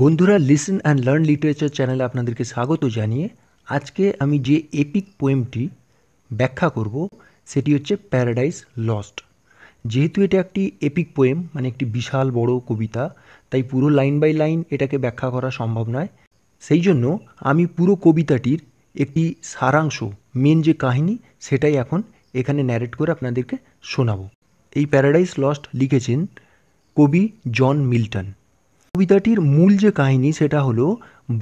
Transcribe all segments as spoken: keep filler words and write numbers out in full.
বন্ধুরা, listen and learn literature চ্যানেলে আপনাদেরকে স্বাগত জানিয়ে আজকে আমি যে এপিক পোয়েমটি ব্যাখ্যা করব সেটি হচ্ছে প্যারাডাইস লস্ট। যেহেতু এটা একটি এপিক পোয়েম মানে একটি বিশাল বড় কবিতা, তাই পুরো লাইন বাই লাইন এটাকে ব্যাখ্যা করা সম্ভব নয়। সেই জন্য আমি পুরো কবিতাটির একটি সারাংশ, মেন যে কাহিনী, সেটাই এখন এখানে ন্যারেট করে আপনাদেরকে শোনাবো। এই প্যারাডাইস লস্ট লিখেছেন কবি জন মিল্টন। কবিতাটির মূল যে কাহিনী সেটা হলো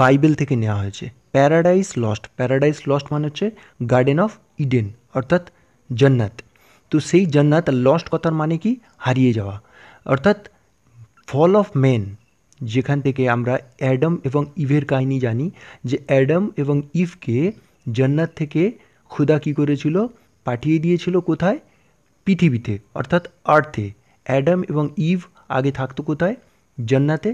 বাইবেল থেকে নেওয়া হয়েছে। প্যারাডাইস লস্ট, প্যারাডাইস লস্ট মানে হচ্ছে গার্ডেন অফ ইডেন অর্থাৎ জান্নাত। তো সেই জান্নাত, লস্ট কথার মানে কি হারিয়ে যাওয়া, অর্থাৎ ফল অফ ম্যান, যেখান থেকে আমরা অ্যাডাম এবং ইভের কাহিনী জানি। যে অ্যাডাম এবং ইভকে জান্নাত থেকে খোদা কী করেছিল, পাঠিয়ে দিয়েছিল কোথায়, পৃথিবীতে অর্থাৎ আর্থে। অ্যাডাম এবং ইভ আগে থাকতো কোথায়, জান্নাতে।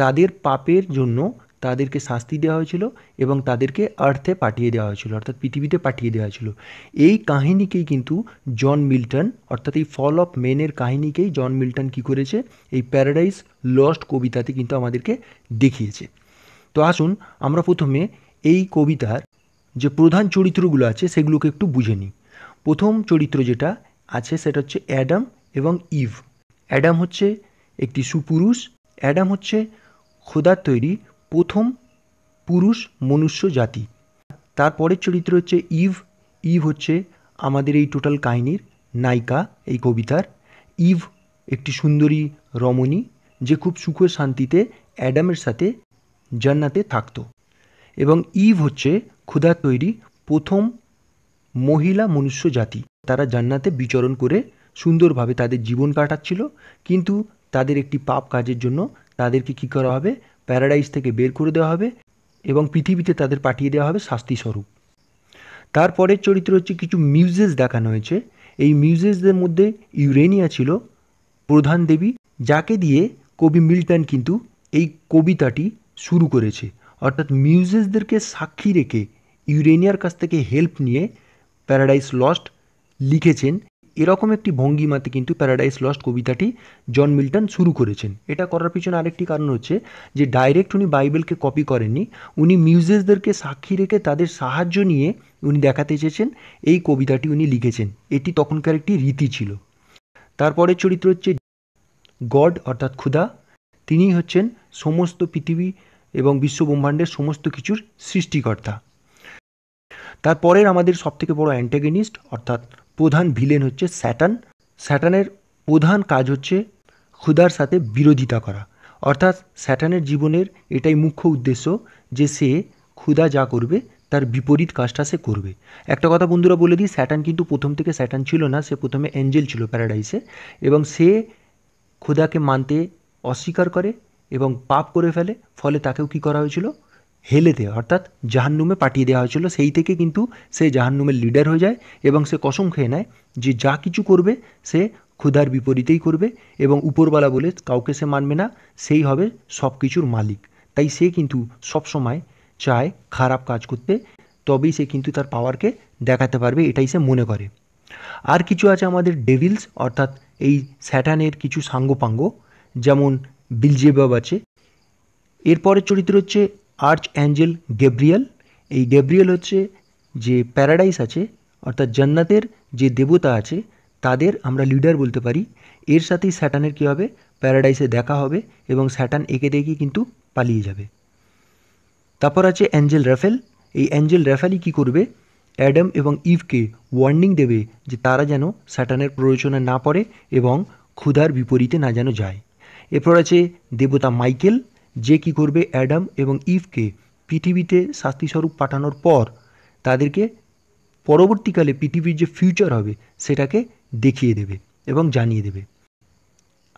তাদের পাপের জন্য তাদেরকে শাস্তি দেওয়া হয়েছিল এবং তাদেরকে আর্থে পাঠিয়ে দেওয়া হয়েছিল অর্থাৎ পৃথিবীতে পাঠিয়ে দেওয়া হয়েছিল। এই কাহিনীকেই কিন্তু জন মিল্টন, অর্থাৎ এই ফল অফ ম্যানের কাহিনীকেই জন মিল্টন কী করেছে, এই প্যারাডাইস লস্ট কবিতাতে কিন্তু আমাদেরকে দেখিয়েছে। তো আসুন আমরা প্রথমে এই কবিতার যে প্রধান চরিত্রগুলো আছে সেগুলোকে একটু বুঝে নিই। প্রথম চরিত্র যেটা আছে সেটা হচ্ছে অ্যাডাম এবং ইভ। অ্যাডাম হচ্ছে একটি সুপুরুষ, অ্যাডাম হচ্ছে খোদার তৈরি প্রথম পুরুষ মনুষ্য জাতি। তারপরের চরিত্র হচ্ছে ইভ। ইভ হচ্ছে আমাদের এই টোটাল কাহিনীর নায়িকা এই কবিতার। ইভ একটি সুন্দরী রমণী যে খুব সুখ শান্তিতে অ্যাডামের সাথে জান্নাতে থাকত, এবং ইভ হচ্ছে খোদার তৈরি প্রথম মহিলা মনুষ্য জাতি। তারা জান্নাতে বিচরণ করে সুন্দরভাবে তাদের জীবন কাটাচ্ছিল, কিন্তু তাদের একটি পাপ কাজের জন্য তাদেরকে কী করা হবে, প্যারাডাইস থেকে বের করে দেওয়া হবে এবং পৃথিবীতে তাদের পাঠিয়ে দেওয়া হবে শাস্তিস্বরূপ। তারপরের চরিত্র হচ্ছে, কিছু মিউজেস দেখানো হয়েছে। এই মিউজেসদের মধ্যে ইউরেনিয়া ছিল প্রধান দেবী, যাকে দিয়ে কবি মিল্টন কিন্তু এই কবিতাটি শুরু করেছে। অর্থাৎ মিউজেসদেরকে সাক্ষী রেখে, ইউরেনিয়ার কাছ থেকে হেল্প নিয়ে প্যারাডাইস লস্ট লিখেছেন। এরকম একটি ভঙ্গিমাতে কিন্তু প্যারাডাইস লস্ট কবিতাটি জন মিল্টন শুরু করেছেন। এটা করার পিছনে আরেকটি কারণ হচ্ছে যে ডাইরেক্ট উনি বাইবেলকে কপি করেননি, উনি মিউজেসদেরকে সাক্ষী রেখে তাদের সাহায্য নিয়ে উনি দেখাতে চেয়েছেন এই কবিতাটি উনি লিখেছেন। এটি তখনকার একটি রীতি ছিল। তারপরে চরিত্র হচ্ছে গড অর্থাৎ খুদা। তিনি হচ্ছেন সমস্ত পৃথিবী এবং বিশ্বব্রহ্মাণ্ডের সমস্ত কিছুর সৃষ্টিকর্তা। তারপরের আমাদের সবথেকে বড় অ্যান্টাগনিস্ট অর্থাৎ প্রধান ভিলেন হচ্ছে স্যাটান। স্যাটানের প্রধান কাজ হচ্ছে খুদার সাথে বিরোধিতা করা, অর্থাৎ স্যাটানের জীবনের এটাই মুখ্য উদ্দেশ্য যে সে খুদা যা করবে তার বিপরীত কাজটা সে করবে। একটা কথা বন্ধুরা বলে দিই, স্যাটান কিন্তু প্রথম থেকে স্যাটান ছিল না, সে প্রথমে অ্যাঞ্জেল ছিল প্যারাডাইসে, এবং সে খুদাকে মানতে অস্বীকার করে এবং পাপ করে ফেলে। ফলে তাকেও কী করা হয়েছিল, হেলেতে অর্থাৎ জাহান্নুমে পাঠিয়ে দেওয়া হয়েছিল। সেই থেকে কিন্তু সে জাহান্নুমের লিডার হয়ে যায় এবং সে কসম খেয়ে নেয় যে যা কিছু করবে সে খুদার বিপরীতেই করবে, এবং উপরওয়ালা বলে কাউকে সে মানবে না, সেই হবে সব কিছুর মালিক। তাই সে কিন্তু সবসময় চায় খারাপ কাজ করতে, তবেই সে কিন্তু তার পাওয়ারকে দেখাতে পারবে, এটাই সে মনে করে। আর কিছু আছে আমাদের ডেভিলস অর্থাৎ এই স্যাটানের কিছু সাঙ্গপাঙ্গ, যেমন বিলজেবাব আছে। এরপরের চরিত্র হচ্ছে আর্চ অ্যাঞ্জেল গ্যাব্রিয়েল। এই গ্যাব্রিয়েল হচ্ছে যে প্যারাডাইস আছে অর্থাৎ জান্নাতের যে দেবতা আছে তাদের আমরা লিডার বলতে পারি। এর সাথেই স্যাটানের কী হবে, প্যারাডাইসে দেখা হবে এবং স্যাটান একে দেখে কিন্তু পালিয়ে যাবে। তারপর আছে অ্যাঞ্জেল রাফেল। এই অ্যাঞ্জেল রাফেলই কী করবে, অ্যাডাম এবং ইভকে ওয়ার্নিং দেবে যে তারা যেন স্যাটানের প্ররোচনা না পড়ে এবং ক্ষুধার বিপরীতে না যেন যায়। এরপর আছে দেবতা মাইকেল, যে কী করবে, অ্যাডাম এবং ইভকে পৃথিবীতে শাস্তিস্বরূপ পাঠানোর পর তাদেরকে পরবর্তীকালে পৃথিবীর যে ফিউচার হবে সেটাকে দেখিয়ে দেবে এবং জানিয়ে দেবে।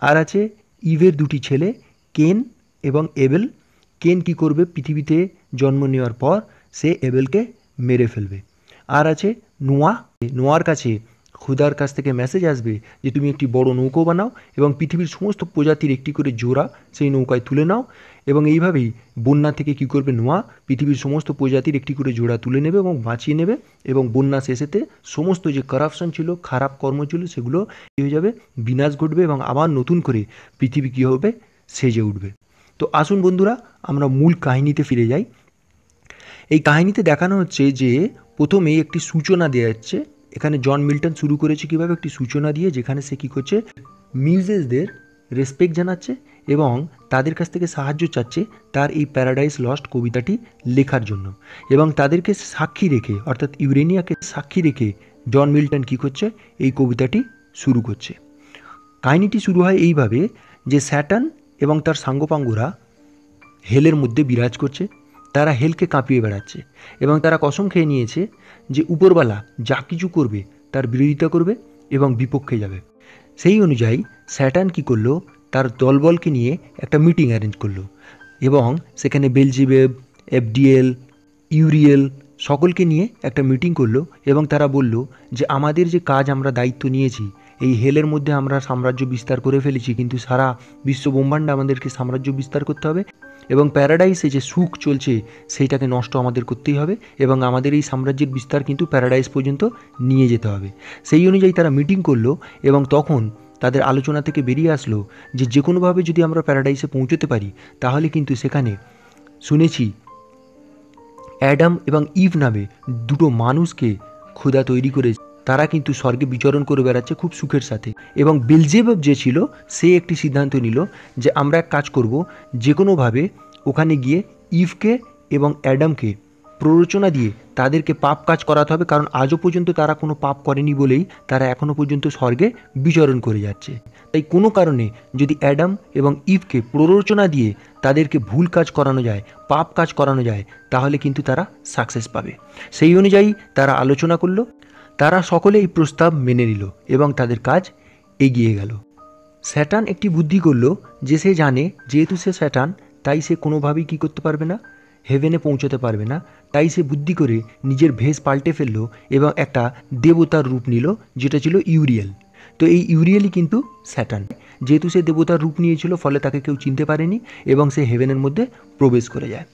আর আছে ইভের দুটি ছেলে কেন এবং এবেল। কেন কী করবে, পৃথিবীতে জন্ম নেওয়ার পর সে এবেলকে মেরে ফেলবে। আর আছে নোয়া। নোয়ার কাছে খুদার কাছ থেকে মেসেজ আসবে যে তুমি একটি বড় নৌকো বানাও এবং পৃথিবীর সমস্ত প্রজাতির একটি করে জোড়া সেই নৌকায় তুলে নাও, এবং এইভাবেই বন্যা থেকে কী করবে নোয়া, পৃথিবীর সমস্ত প্রজাতির একটি করে জোড়া তুলে নেবে এবং বাঁচিয়ে নেবে, এবং বন্যা শেষেতে সমস্ত যে করাপশন ছিল, খারাপ কর্ম ছিল, সেগুলো কী হয়ে যাবে, বিনাশ ঘটবে এবং আবার নতুন করে পৃথিবী কী হবে, সেজে উঠবে। তো আসুন বন্ধুরা আমরা মূল কাহিনীতে ফিরে যাই। এই কাহিনীতে দেখানো হচ্ছে যে প্রথমে একটি সূচনা দেওয়া হচ্ছে। এখানে জন মিল্টন শুরু করেছে কীভাবে, একটি সূচনা দিয়ে, যেখানে সে কী করছে, মিউজেসদের রেসপেক্ট জানাচ্ছে এবং তাদের কাছ থেকে সাহায্য চাচ্ছে তার এই প্যারাডাইস লস্ট কবিতাটি লেখার জন্য। এবং তাদেরকে সাক্ষী রেখে, অর্থাৎ ইউরেনিয়াকে সাক্ষী রেখে জন মিল্টন কী করছে, এই কবিতাটি শুরু করছে। কাহিনীটি শুরু হয় এইভাবে যে স্যাটার্ন এবং তার সাঙ্গপাঙ্গরা হেলের মধ্যে বিরাজ করছে, তারা হেলকে কাঁপিয়ে বেড়াচ্ছে এবং তারা কসম খেয়ে নিয়েছে যে উপরবালা যা কিছু করবে তার বিরোধিতা করবে এবং বিপক্ষে যাবে। সেই অনুযায়ী স্যাটার্ন কী করলো, তার দলবলকে নিয়ে একটা মিটিং অ্যারেঞ্জ করলো এবং সেখানে বেলজেবেব, এফডিএল, ইউরিয়েল সকলকে নিয়ে একটা মিটিং করলো এবং তারা বলল যে আমাদের যে কাজ আমরা দায়িত্ব নিয়েছি, এই হেলের মধ্যে আমরা সাম্রাজ্য বিস্তার করে ফেলেছি, কিন্তু সারা বিশ্ব ব্রহ্মাণ্ড আমাদেরকে সাম্রাজ্য বিস্তার করতে হবে এবং প্যারাডাইসে যে সুখ চলছে সেইটাকে নষ্ট আমাদের করতেই হবে এবং আমাদের এই সাম্রাজ্যের বিস্তার কিন্তু প্যারাডাইস পর্যন্ত নিয়ে যেতে হবে। সেই অনুযায়ী তারা মিটিং করলো এবং তখন তাদের আলোচনা থেকে বেরিয়ে আসলো যে যে কোনোভাবে যদি আমরা প্যারাডাইসে পৌঁছতে পারি তাহলে কিন্তু সেখানে শুনেছি অ্যাডাম এবং ইভ নামে দুটো মানুষকে খোদা তৈরি করে তারা কিন্তু স্বর্গে বিচরণ করে বেড়াচ্ছে খুব সুখের সাথে। এবং বেলজেবেব যে ছিল সে একটি সিদ্ধান্ত নিল যে আমরা এক কাজ করব, যে কোনোভাবে ওখানে গিয়ে ইভকে এবং অ্যাডামকে প্ররোচনা দিয়ে তাদেরকে পাপ কাজ করাতে হবে, কারণ আজও পর্যন্ত তারা কোনো পাপ করেনি বলেই তারা এখনও পর্যন্ত স্বর্গে বিচরণ করে যাচ্ছে। তাই কোনো কারণে যদি অ্যাডাম এবং ইভকে প্ররোচনা দিয়ে তাদেরকে ভুল কাজ করানো যায়, পাপ কাজ করানো যায়, তাহলে কিন্তু তারা সাকসেস পাবে। সেই অনুযায়ী তারা আলোচনা করলো, তারা সকলে এই প্রস্তাব মেনে নিল এবং তাদের কাজ এগিয়ে গেল। স্যাটার্ন একটি বুদ্ধি করলো যে সে জানে যেহেতু সে স্যাটার্ন তাই সে কোনোভাবেই কী করতে পারবে না, হেভেনে পৌঁছতে পারবে না, তাই সে বুদ্ধি করে নিজের ভেষ পাল্টে ফেললো এবং একটা দেবতার রূপ নিল যেটা ছিল ইউরিয়েল। তো এই ইউরিয়েলই কিন্তু স্যাটার্ন, যেহেতু সে দেবতার রূপ নিয়েছিল ফলে তাকে কেউ চিনতে পারেনি এবং সে হেভেনের মধ্যে প্রবেশ করে যায়।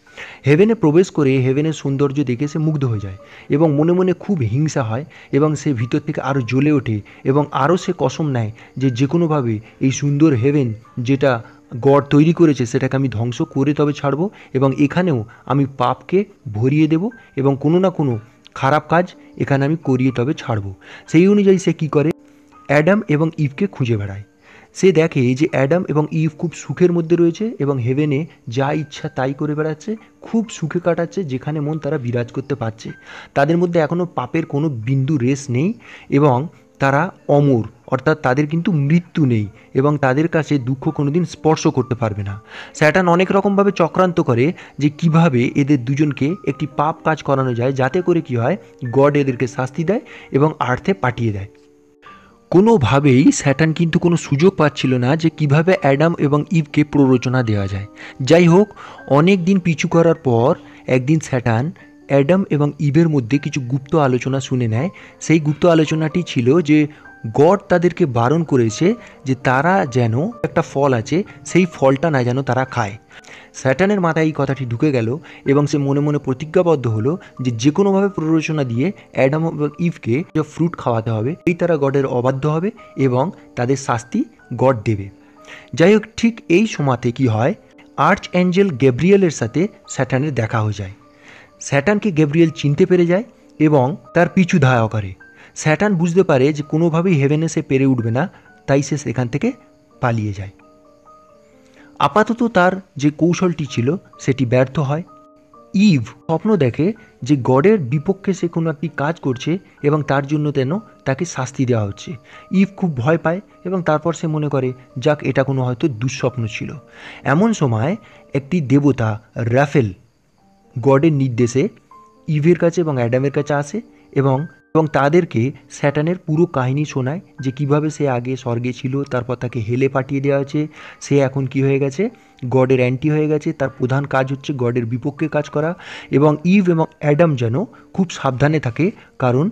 হেভেনে প্রবেশ করে হেভেনের সৌন্দর্য দেখে সে মুগ্ধ হয়ে যায় এবং মনে মনে খুব হিংসা হয় এবং সে ভিতর থেকে আরও জ্বলে ওঠে এবং আরও সে কসম নেয় যে যে কোনোভাবে এই সুন্দর হেভেন যেটা গড তৈরি করেছে সেটাকে আমি ধ্বংস করে তবে ছাড়ব এবং এখানেও আমি পাপকে ভরিয়ে দেব এবং কোনো না কোনো খারাপ কাজ এখানে আমি করিয়ে তবে ছাড়ব। সেই অনুযায়ী সে কী করে, অ্যাডাম এবং ইভকে খুঁজে বেড়ায়। সে দেখে যে অ্যাডাম এবং ইভ খুব সুখের মধ্যে রয়েছে এবং হেভেনে যা ইচ্ছা তাই করে বেড়াচ্ছে, খুব সুখে কাটাচ্ছে, যেখানে মন তারা বিরাজ করতে পারছে, তাদের মধ্যে এখনও পাপের কোনো বিন্দু রেশ নেই এবং তারা অমর, অর্থাৎ তাদের কিন্তু মৃত্যু নেই এবং তাদের কাছে দুঃখ কোনোদিন স্পর্শ করতে পারবে না। স্যাটার্ন অনেক রকমভাবে চক্রান্ত করে যে কিভাবে এদের দুজনকে একটি পাপ কাজ করানো যায় যাতে করে কি হয়, গড এদেরকে শাস্তি দেয় এবং আর্থে পাঠিয়ে দেয়। কোনোভাবেই স্যাটার্ন কিন্তু কোনো সুযোগ পাচ্ছিল না যে কিভাবে অ্যাডাম এবং ইভকে প্ররোচনা দেওয়া যায়। যাই হোক, অনেক দিন পিছু করার পর একদিন স্যাটার্ন অ্যাডাম এবং ইভের মধ্যে কিছু গুপ্ত আলোচনা শুনে নেয়। সেই গুপ্ত আলোচনাটি ছিল যে গড তাদেরকে বারণ করেছে যে তারা যেন, একটা ফল আছে সেই ফলটা না যেন তারা খায়। স্যাটার্নের মাথায় এই কথাটি ঢুকে গেল এবং সে মনে মনে প্রতিজ্ঞাবদ্ধ হলো যে যে কোনোভাবে প্ররোচনা দিয়ে অ্যাডাম এবং ইভকে যে ফ্রুট খাওয়াতে হবে, এই তারা গডের অবাধ্য হবে এবং তাদের শাস্তি গড দেবে। যাই হোক, ঠিক এই সময়তে কি হয়, আর্চ অ্যাঞ্জেল গ্যাব্রিয়েলের সাথে স্যাটার্নের দেখা হয়ে যায়। স্যাটার্নকে গ্যাব্রিয়েল চিনতে পেরে যায় এবং তার পিছু ধাওয়া করে। স্যাটার্ন বুঝতে পারে যে কোনোভাবেই হেভেনে সে পেরে উঠবে না, তাই সে সেখান থেকে পালিয়ে যায়। আপাতত তার যে কৌশলটি ছিল সেটি ব্যর্থ হয়। ইভ স্বপ্ন দেখে যে গডের বিপক্ষে সে কোনো একটি কাজ করছে এবং তার জন্য যেন তাকে শাস্তি দেওয়া হচ্ছে। ইভ খুব ভয় পায় এবং তারপর সে মনে করে যাক এটা কোনো হয়তো দুঃস্বপ্ন ছিল। এমন সময় একটি দেবতা রাফেল গডের নির্দেশে ইভের কাছে এবং অ্যাডামের কাছে আসে এবং এবং তাদেরকে স্যাটার্নের পুরো কাহিনী শোনায় যে কিভাবে সে আগে স্বর্গে ছিল, তারপর তাকে হেলে পাঠিয়ে দেওয়া হয়েছে, সে এখন কি হয়ে গেছে, গডের অ্যান্টি হয়ে গেছে, তার প্রধান কাজ হচ্ছে গডের বিপক্ষে কাজ করা। এবং ইভ এবং অ্যাডাম যেন খুব সাবধানে থাকে, কারণ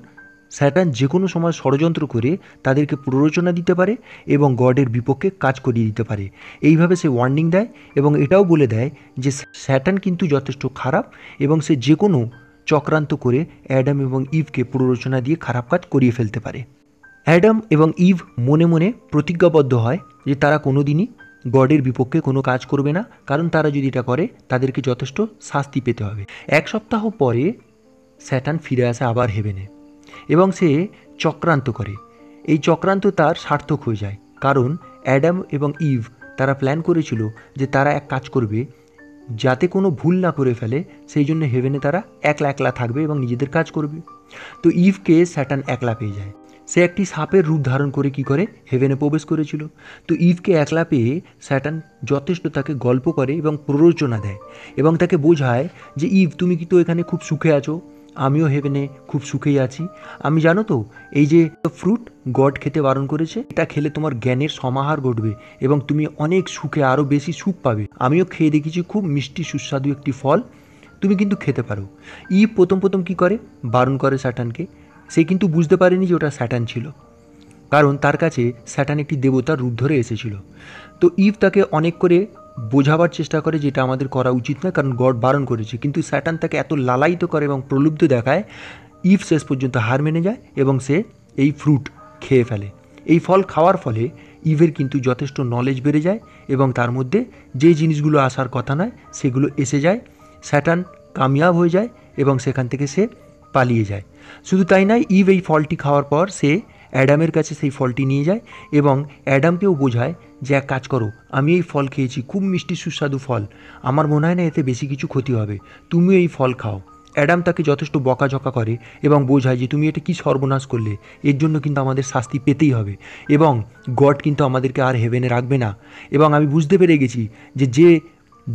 স্যাটার্ন যে কোনো সময় ষড়যন্ত্র করে তাদেরকে প্ররোচনা দিতে পারে এবং গডের বিপক্ষে কাজ করিয়ে দিতে পারে। এইভাবে সে ওয়ার্নিং দেয় এবং এটাও বলে দেয় যে স্যাটার্ন কিন্তু যথেষ্ট খারাপ এবং সে যে কোনো চক্রান্ত করে অ্যাডাম এবং ইভকে প্ররোচনা দিয়ে খারাপ কাজ করিয়ে ফেলতে পারে। অ্যাডাম এবং ইভ মনে মনে প্রতিজ্ঞাবদ্ধ হয় যে তারা কোনো দিনই গডের বিপক্ষে কোনো কাজ করবে না, কারণ তারা যদি এটা করে তাদেরকে যথেষ্ট শাস্তি পেতে হবে। এক সপ্তাহ পরে স্যাটান ফিরে আসে আবার হেভেনে এবং সে চক্রান্ত করে। এই চক্রান্ত তার সার্থক হয়ে যায়, কারণ অ্যাডাম এবং ইভ তারা প্ল্যান করেছিল যে তারা এক কাজ করবে, যাতে কোনো ভুল না করে ফেলে, সেই জন্য হেভেনে তারা একলা একলা থাকবে এবং নিজেদের কাজ করবে। তো ইভকে স্যাটান একলা পেয়ে যায়, সে একটি সাপের রূপ ধারণ করে কি করে হেভেনে প্রবেশ করেছিল। তো ইভকে একলা পেয়ে স্যাটান যথেষ্ট তাকে গল্প করে এবং প্ররোচনা দেয় এবং তাকে বোঝায় যে ইভ তুমি কি তো এখানে খুব সুখে আছো, আমিও হেভেনে খুব সুখেই আছি। আমি জানো তো এই যে ফ্রুট গড খেতে বারণ করেছে, এটা খেলে তোমার জ্ঞানের সমাহার ঘটবে এবং তুমি অনেক সুখে আরও বেশি সুখ পাবে। আমিও খেয়ে দেখেছি, খুব মিষ্টি সুস্বাদু একটি ফল, তুমি কিন্তু খেতে পারো। ইভ প্রথম প্রথম কী করে বারণ করে স্যাটানকে, সে কিন্তু বুঝতে পারেনি যে ওটা স্যাটান ছিল, কারণ তার কাছে স্যাটান একটি দেবতার রূপ ধরে এসেছিল। তো ইভ তাকে অনেক করে বোঝাবার চেষ্টা করে যেটা আমাদের করা উচিত না, কারণ গড বারণ করেছে, কিন্তু স্যাটান তাকে এত লালায়িত করে এবং প্রলুব্ধ দেখায়, ইভ শেষ পর্যন্ত হার মেনে যায় এবং সে এই ফ্রুট খেয়ে ফেলে। এই ফল খাওয়ার ফলে ইভের কিন্তু যথেষ্ট নলেজ বেড়ে যায় এবং তার মধ্যে যে জিনিসগুলো আসার কথা নয় সেগুলো এসে যায়। স্যাটান কামিয়াব হয়ে যায় এবং সেখান থেকে সে পালিয়ে যায়। শুধু তাই নয়, ইভ এই ফলটি খাওয়ার পর সে অ্যাডামের কাছে সেই ফলটি নিয়ে যায় এবং অ্যাডামকেও বোঝায় যে এক কাজ করো, আমি এই ফল খেয়েছি, খুব মিষ্টি সুস্বাদু ফল, আমার মনে হয় না এতে বেশি কিছু ক্ষতি হবে, তুমিও এই ফল খাও। অ্যাডাম তাকে যথেষ্ট বকাঝকা করে এবং বোঝায় যে তুমি এটা কি সর্বনাশ করলে, এর জন্য কিন্তু আমাদের শাস্তি পেতেই হবে এবং গড কিন্তু আমাদেরকে আর হেভেনে রাখবে না। এবং আমি বুঝতে পেরে গেছি যে যে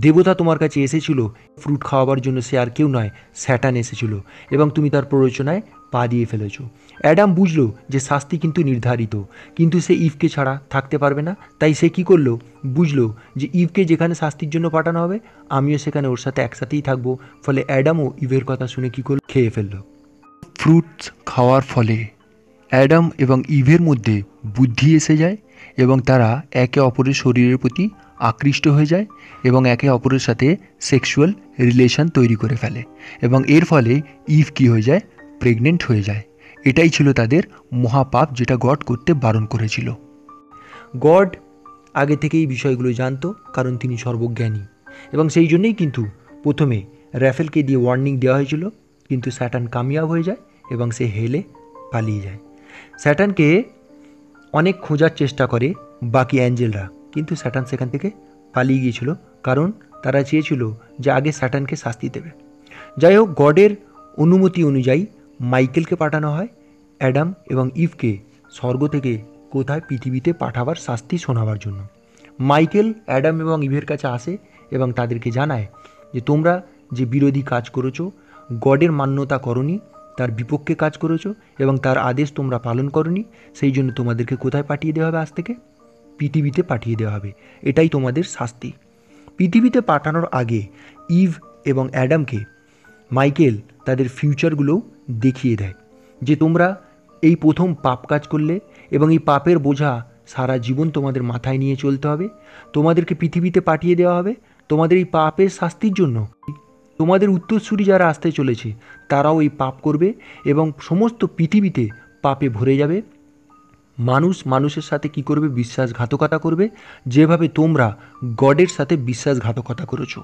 দেবতা তোমার কাছে এসেছিল ফ্রুট খাওয়াবার জন্য সে আর কেউ নয়, স্যাটান এসেছিল এবং তুমি তার প্ররোচনায় পা দিয়ে ফেলেছ। অ্যাডাম বুঝলো যে শাস্তি কিন্তু নির্ধারিত, কিন্তু সে ইভকে ছাড়া থাকতে পারবে না, তাই সে কী করলো, বুঝলো যে ইভকে যেখানে শাস্তির জন্য পাঠানো হবে আমিও সেখানে ওর সাথে একসাথেই থাকবো। ফলে অ্যাডামও ইভের কথা শুনে কী করল, খেয়ে ফেললো। ফ্রুটস খাওয়ার ফলে অ্যাডাম এবং ইভের মধ্যে বুদ্ধি এসে যায় এবং তারা একে অপরের শরীরের প্রতি আকৃষ্ট হয়ে যায় এবং একে অপরের সাথে সেক্সুয়াল রিলেশন তৈরি করে ফেলে এবং এর ফলে ইভ কী হয়ে যায়, প্রেগনেন্ট হয়ে যায়। এটাই ছিল তাদের মহাপাপ, যেটা গড করতে বারণ করেছিল। গড আগে থেকে এই বিষয়গুলো জানতো, কারণ তিনি সর্বজ্ঞানী এবং সেই জন্যেই কিন্তু প্রথমে রাফেলকে দিয়ে ওয়ার্নিং দেওয়া হয়েছিল, কিন্তু স্যাটান কামিয়াব হয়ে যায় এবং সে হেলে পালিয়ে যায়। স্যাটানকে অনেক খোঁজার চেষ্টা করে বাকি অ্যাঞ্জেলরা, কিন্তু স্যাটান সেখান থেকে পালিয়ে গিয়েছিল, কারণ তারা চেয়েছিল যে আগে স্যাটানকে শাস্তি দেবে। যাই হোক, গডের অনুমতি অনুযায়ী মাইকেলকে পাঠানো হয় অ্যাডাম এবং ইভকে স্বর্গ থেকে কোথায় পৃথিবীতে পাঠাবার শাস্তি শোনাবার জন্য। মাইকেল অ্যাডাম এবং ইভের কাছে আসে এবং তাদেরকে জানায় যে তোমরা যে বিরোধী কাজ করেছো, গডের মান্যতা করনি, তার বিপক্ষে কাজ করেছো এবং তার আদেশ তোমরা পালন করনি, সেই জন্য তোমাদেরকে কোথায় পাঠিয়ে দেওয়া হবে, আজ থেকে পৃথিবীতে পাঠিয়ে দেওয়া হবে, এটাই তোমাদের শাস্তি। পৃথিবীতে পাঠানোর আগে ইভ এবং অ্যাডামকে মাইকেল তাদের ফিউচারগুলোও দেখিয়ে দেয় যে তোমরা এই প্রথম পাপ কাজ করলে এবং এই পাপের বোঝা সারা জীবন তোমাদের মাথায় নিয়ে চলতে হবে, তোমাদেরকে পৃথিবীতে পাঠিয়ে দেওয়া হবে, তোমাদের এই পাপের শাস্তির জন্য তোমাদের উত্তরসূরি যারা আসতে চলেছে তারাও এই পাপ করবে এবং সমস্ত পৃথিবীতে পাপে ভরে যাবে। মানুষ মানুষের সাথে কি করবে, বিশ্বাসঘাতকতা করবে, যেভাবে তোমরা গডের সাথে বিশ্বাসঘাতকতা করেছো।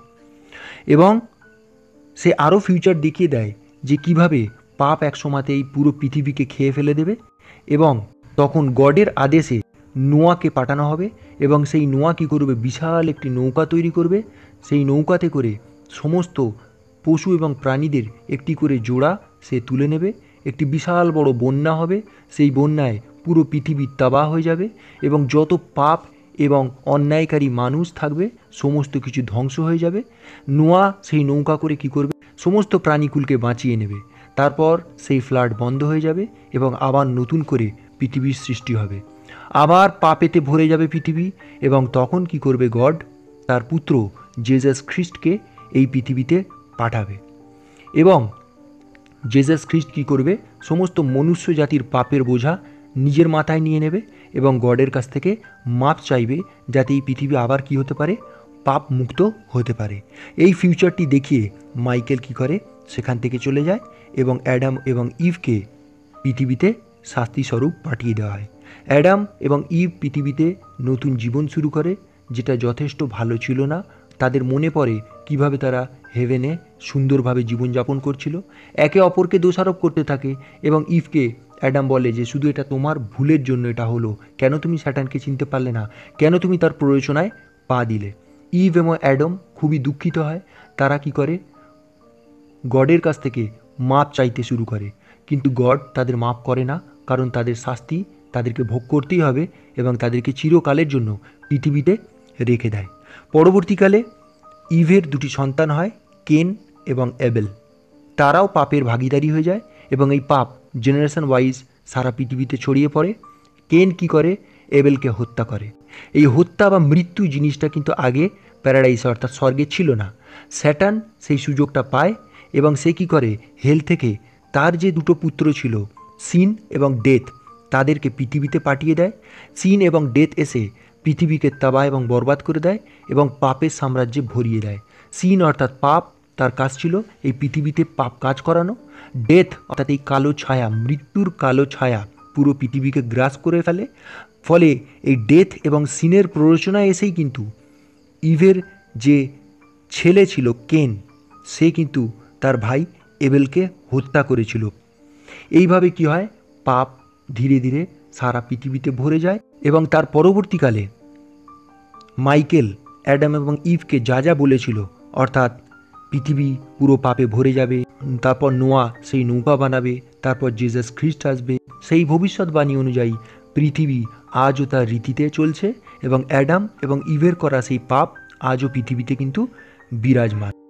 এবং সে আরও ফিউচার দেখিয়ে দেয় যে কিভাবে পাপ এক সময়তে এই পুরো পৃথিবীকে খেয়ে ফেলে দেবে এবং তখন গডের আদেশে নোয়াকে পাঠানো হবে এবং সেই নোয়া কী করবে, বিশাল একটি নৌকা তৈরি করবে, সেই নৌকাতে করে সমস্ত পশু এবং প্রাণীদের একটি করে জোড়া সে তুলে নেবে, একটি বিশাল বড় বন্যা হবে, সেই বন্যায় পুরো পৃথিবী তাবাহ হয়ে যাবে এবং যত পাপ এবং অন্যায়কারী মানুষ থাকবে সমস্ত কিছু ধ্বংস হয়ে যাবে। নোয়া সেই নৌকা করে কি করবে, সমস্ত প্রাণীকুলকে বাঁচিয়ে নেবে, তারপর সেই ফ্লাড বন্ধ হয়ে যাবে এবং আবার নতুন করে পৃথিবীর সৃষ্টি হবে, আবার পাপেতে ভরে যাবে পৃথিবী। এবং তখন কি করবে, গড তার পুত্র জেসাস খ্রিস্টকে এই পৃথিবীতে পাঠাবে এবং জেসাস খ্রিস্ট কী করবে, সমস্ত মনুষ্য জাতির পাপের বোঝা নিজের মাথায় নিয়ে নেবে এবং গডের কাছ থেকে মাপ চাইবে, যাতে এই পৃথিবী আবার কি হতে পারে, পাপ মুক্ত হতে পারে। এই ফিউচারটি দেখিয়ে মাইকেল কী করে, সেখান থেকে চলে যায় এবং অ্যাডাম এবং ইভকে পৃথিবীতে শাস্তিস্বরূপ পাঠিয়ে দেওয়া হয়। অ্যাডাম এবং ইভ পৃথিবীতে নতুন জীবন শুরু করে, যেটা যথেষ্ট ভালো ছিল না, তাদের মনে পড়ে কিভাবে তারা হেভেনে সুন্দরভাবে জীবনযাপন করছিল। একে অপরকে দোষারোপ করতে থাকে এবং ইভকে অ্যাডাম বলে যে শুধু এটা তোমার ভুলের জন্য এটা হলো, কেন তুমি স্যাটানকে চিনতে পারলে না, কেন তুমি তার প্ররোচনায় পা দিলে। ইভ এবং অ্যাডাম খুবই দুঃখিত হয়, তারা কি করে গডের কাছ থেকে মাপ চাইতে শুরু করে, কিন্তু গড তাদের মাপ করে না, কারণ তাদের শাস্তি তাদেরকে ভোগ করতেই হবে এবং তাদেরকে চিরকালের জন্য পৃথিবীতে রেখে দেয়। পরবর্তীকালে ইভের দুটি সন্তান হয়, কেন এবং অ্যাবেল। তারাও পাপের ভাগিদারি হয়ে যায় এবং এই পাপ জেনারেশন ওয়াইজ সারা পৃথিবীতে ছড়িয়ে পড়ে। কেন কি করে, অ্যাবেলকে হত্যা করে। এই হত্যা বা মৃত্যু জিনিসটা কিন্তু আগে প্যারাডাইস অর্থাৎ স্বর্গে ছিল না। স্যাটান সেই সুযোগটা পায় এবং সে কি করে হেল থেকে তার যে দুটো পুত্র ছিল সিন এবং ডেথ, তাদেরকে পৃথিবীতে পাঠিয়ে দেয়। সিন এবং ডেথ এসে পৃথিবীকে তাবা এবং বরবাদ করে দেয় এবং পাপের সাম্রাজ্যে ভরিয়ে দেয়। সিন অর্থাৎ পাপ, তার কাজ ছিল এই পৃথিবীতে পাপ কাজ করানো। ডেথ অর্থাৎ এই কালো ছায়া, মৃত্যুর কালো ছায়া পুরো পৃথিবীকে গ্রাস করে ফেলে। ফলে এই ডেথ এবং সিনের প্ররোচনা এসেই কিন্তু ইভের যে ছেলে ছিল কেন, সে কিন্তু তার ভাই অ্যাবেলকে হত্যা করেছিল। এইভাবে কি হয়, পাপ ধীরে ধীরে সারা পৃথিবীতে ভরে যায় এবং তার পরবর্তীকালে মাইকেল অ্যাডাম এবং ইভকে যা যা বলেছিল, অর্থাৎ পৃথিবী পুরো পাপে ভরে যাবে, তারপর নোয়া সেই নৌকা বানাবে, তারপর জিজাস খ্রিস্ট আসবে, সেই ভবিষ্যৎবাণী অনুযায়ী পৃথিবী আজও তার রীতিতে চলছে এবং অ্যাডাম এবং ইভের করা সেই পাপ আজও পৃথিবীতে কিন্তু বিরাজমান।